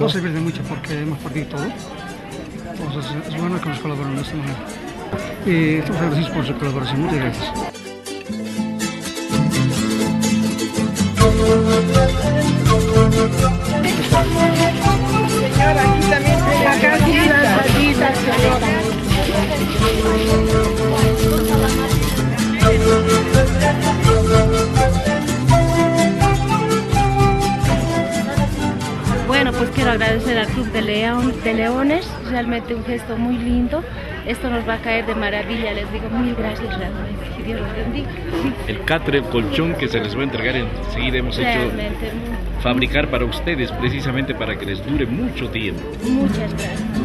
No se pierde mucho porque hemos perdido todo. Entonces es bueno que nos colaboren de esta manera. Y estamos agradecidos por su colaboración. Muchas gracias. Señora, aquí también se le acá sí las patitas, señora. Bueno, pues quiero agradecer al Club de Leones, realmente un gesto muy lindo. Esto nos va a caer de maravilla, les digo mil gracias, que Dios los bendiga. El catre, el colchón que se les va a entregar enseguida, hemos realmente hecho fabricar para ustedes, precisamente para que les dure mucho tiempo. Muchas gracias.